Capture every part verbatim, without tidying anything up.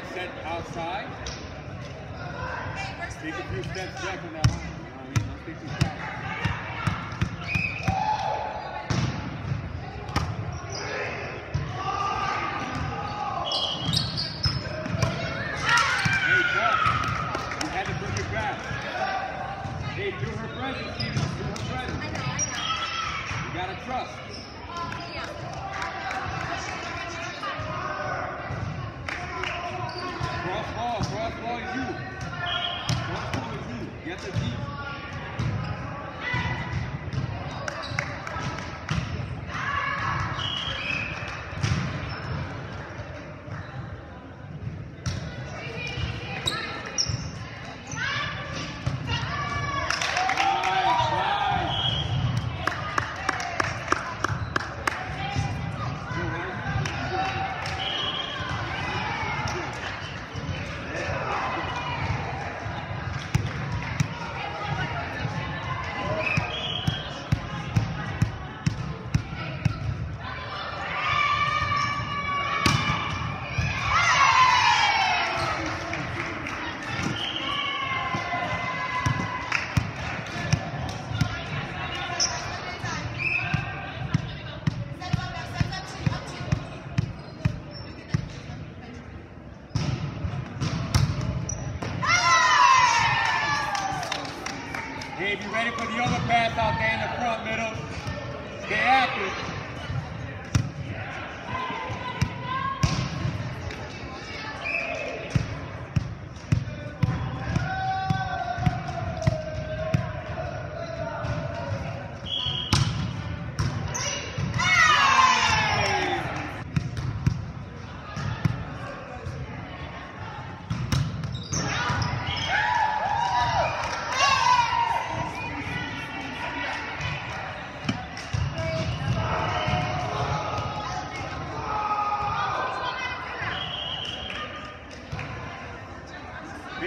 dead set outside. Take a few steps back on that line. Oh, he's gonna take his shot.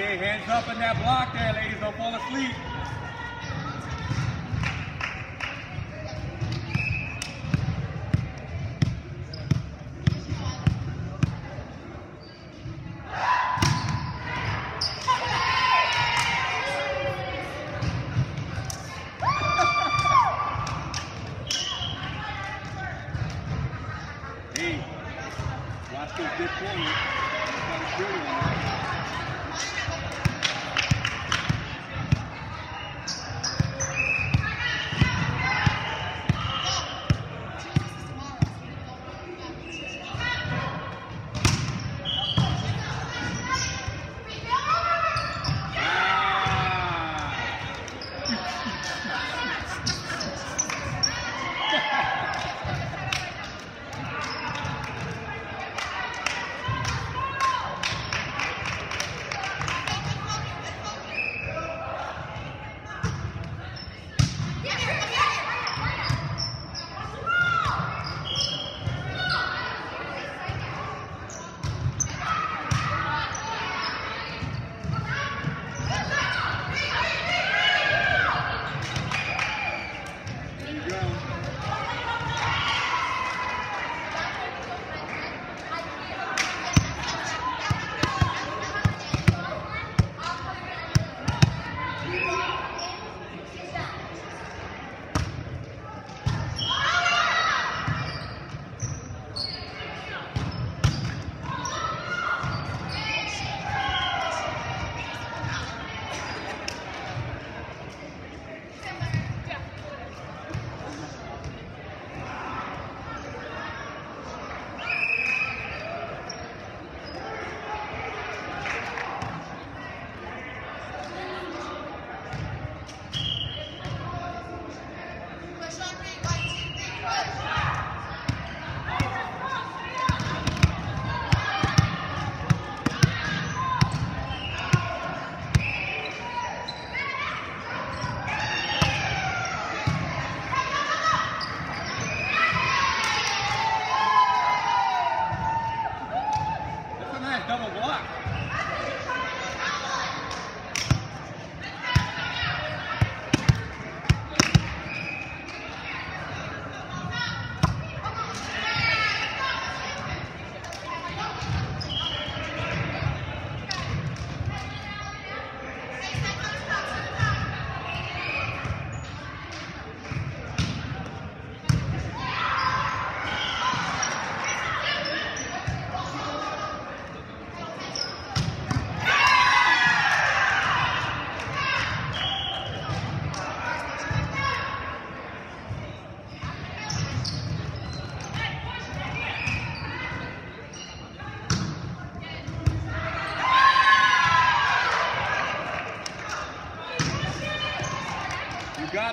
Hands up in that block there, ladies, don't fall asleep. Hey, watch those good corners. That's not a good one.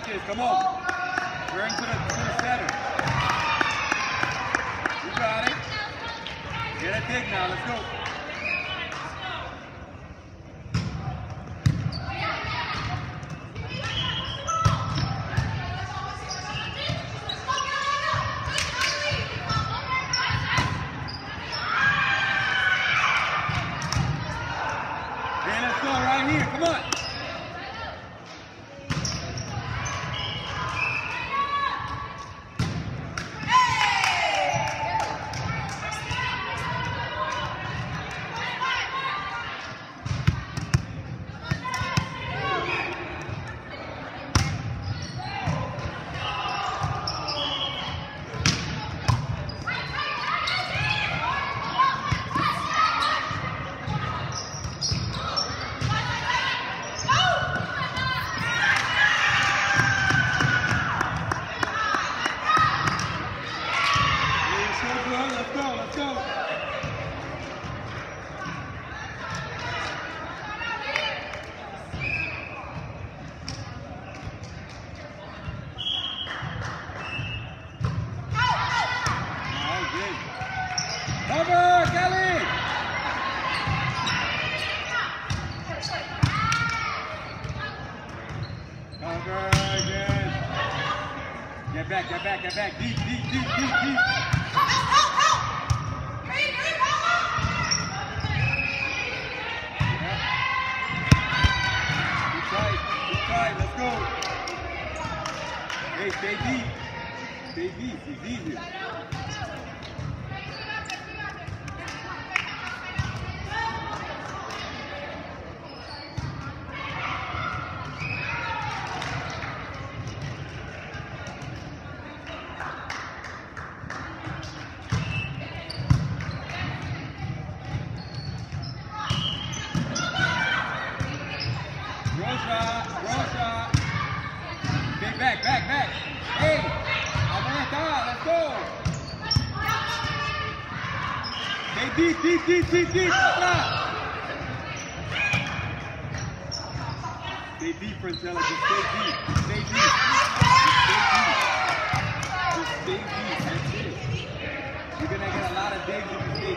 Vasquez, come on. Bring to the, to the center. You got it. Get a dig now, let's go. Deep, deep, deep, oh. Stay deep, Francella, just stay deep, just stay deep, just stay deep, just stay deep, that's it. You're gonna get a lot of days if you stay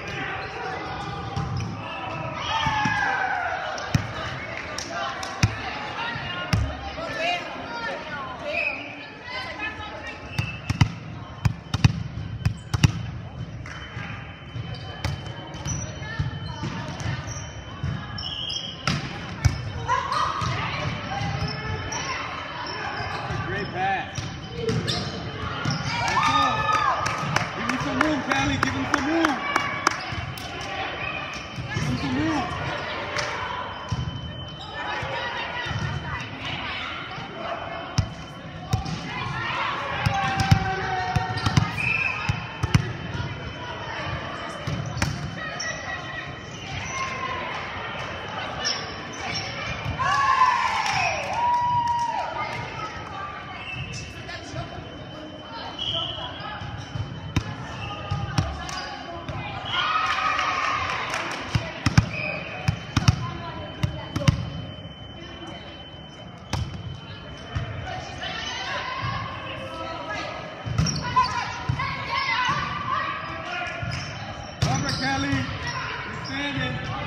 Kelly, you're standing.